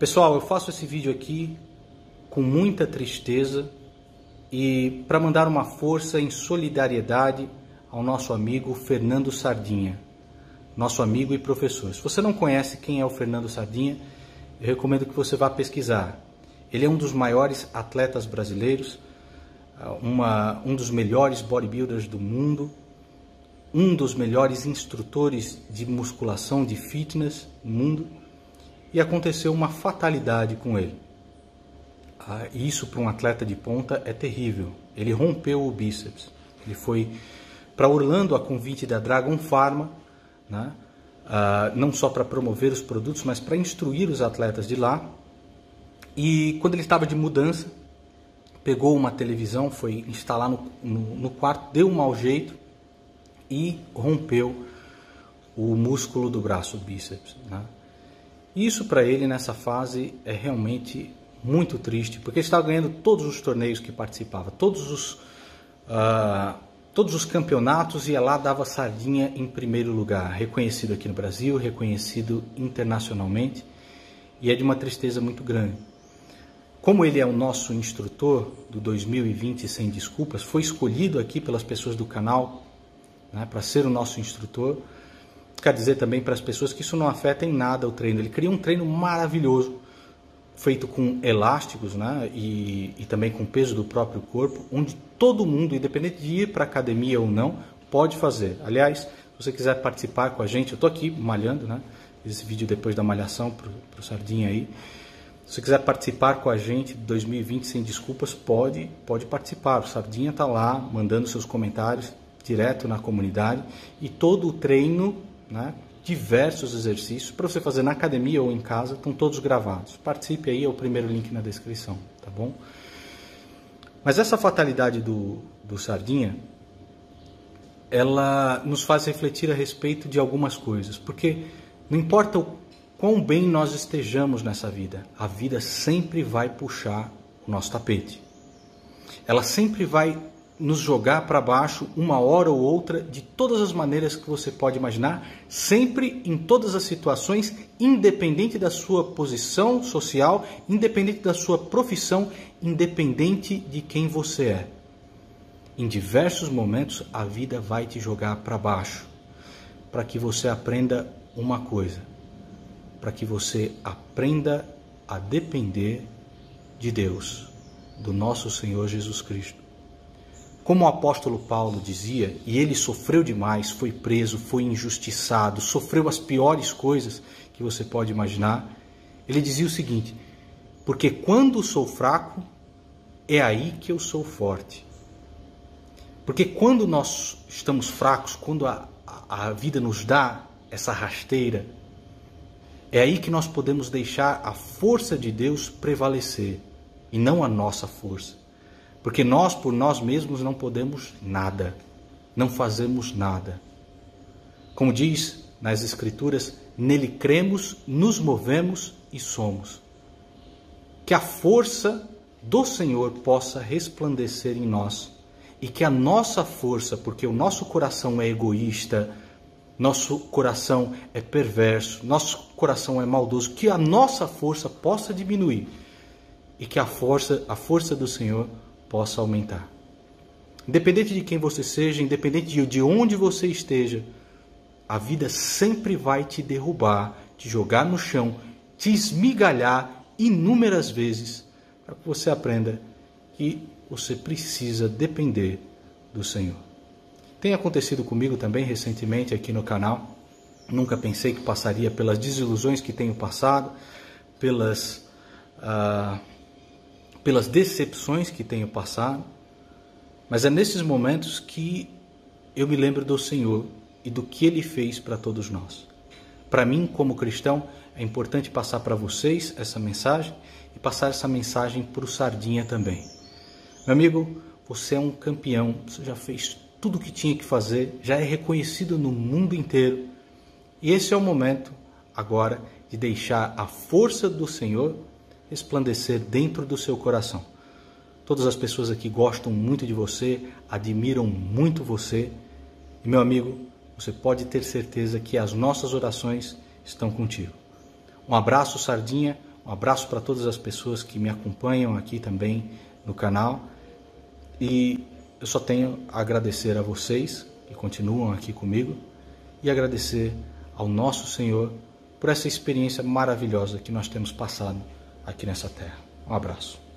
Pessoal, eu faço esse vídeo aqui com muita tristeza e para mandar uma força em solidariedade ao nosso amigo Fernando Sardinha, nosso amigo e professor. Se você não conhece quem é o Fernando Sardinha, eu recomendo que você vá pesquisar. Ele é um dos maiores atletas brasileiros, um dos melhores bodybuilders do mundo, um dos melhores instrutores de musculação, de fitness no mundo, e aconteceu uma fatalidade com ele. Isso para um atleta de ponta é terrível. Ele rompeu o bíceps. Ele foi para Orlando a convite da Dragon Pharma, né? Não só para promover os produtos, mas para instruir os atletas de lá. E quando ele estava de mudança, pegou uma televisão, foi instalar no quarto, deu um mau jeito e rompeu o músculo do braço, o bíceps, né? Isso para ele nessa fase é realmente muito triste, porque ele estava ganhando todos os torneios que participava, todos os campeonatos, ia lá, dava Sardinha em primeiro lugar, reconhecido aqui no Brasil, reconhecido internacionalmente, e é de uma tristeza muito grande. Como ele é o nosso instrutor do 2020 Sem Desculpas, foi escolhido aqui pelas pessoas do canal, né, para ser o nosso instrutor. Quer dizer também para as pessoas que isso não afeta em nada o treino. Ele cria um treino maravilhoso, feito com elásticos, né, e também com peso do próprio corpo, onde todo mundo, independente de ir para a academia ou não, pode fazer. Aliás, se você quiser participar com a gente, eu estou aqui malhando, né, esse vídeo depois da malhação para o Sardinha aí. Se você quiser participar com a gente de 2020 Sem Desculpas, pode participar. O Sardinha está lá mandando seus comentários direto na comunidade, e todo o treino, né, diversos exercícios para você fazer na academia ou em casa, estão todos gravados. Participe aí, é o primeiro link na descrição, tá bom? Mas essa fatalidade do Sardinha, ela nos faz refletir a respeito de algumas coisas, porque não importa o quão bem nós estejamos nessa vida, a vida sempre vai puxar o nosso tapete. Ela sempre vai nos jogar para baixo uma hora ou outra, de todas as maneiras que você pode imaginar, sempre, em todas as situações, independente da sua posição social, independente da sua profissão, independente de quem você é. Em diversos momentos, a vida vai te jogar para baixo, para que você aprenda uma coisa, para que você aprenda a depender de Deus, do nosso Senhor Jesus Cristo. Como o apóstolo Paulo dizia, e ele sofreu demais, foi preso, foi injustiçado, sofreu as piores coisas que você pode imaginar, ele dizia o seguinte: porque quando sou fraco, é aí que eu sou forte. Porque quando nós estamos fracos, quando a vida nos dá essa rasteira, é aí que nós podemos deixar a força de Deus prevalecer, e não a nossa força. Porque nós, por nós mesmos, não podemos nada, não fazemos nada. Como diz nas Escrituras, nele cremos, nos movemos e somos. Que a força do Senhor possa resplandecer em nós, e que a nossa força, porque o nosso coração é egoísta, nosso coração é perverso, nosso coração é maldoso, que a nossa força possa diminuir, e que a força do Senhor possa aumentar. Independente de quem você seja, independente de onde você esteja, a vida sempre vai te derrubar, te jogar no chão, te esmigalhar inúmeras vezes, para que você aprenda que você precisa depender do Senhor. Tem acontecido comigo também recentemente aqui no canal. Nunca pensei que passaria pelas desilusões que tenho passado, pelas decepções que tenho passado, mas é nesses momentos que eu me lembro do Senhor e do que Ele fez para todos nós. Para mim, como cristão, é importante passar para vocês essa mensagem e passar essa mensagem para o Sardinha também. Meu amigo, você é um campeão, você já fez tudo o que tinha que fazer, já é reconhecido no mundo inteiro, e esse é o momento agora de deixar a força do Senhor resplandecer dentro do seu coração. Todas as pessoas aqui gostam muito de você, admiram muito você. E, meu amigo, você pode ter certeza que as nossas orações estão contigo. Um abraço, Sardinha, Um abraço para todas as pessoas que me acompanham aqui também no canal. E eu só tenho a agradecer a vocês que continuam aqui comigo e agradecer ao nosso Senhor por essa experiência maravilhosa que nós temos passado aqui nessa terra. Um abraço.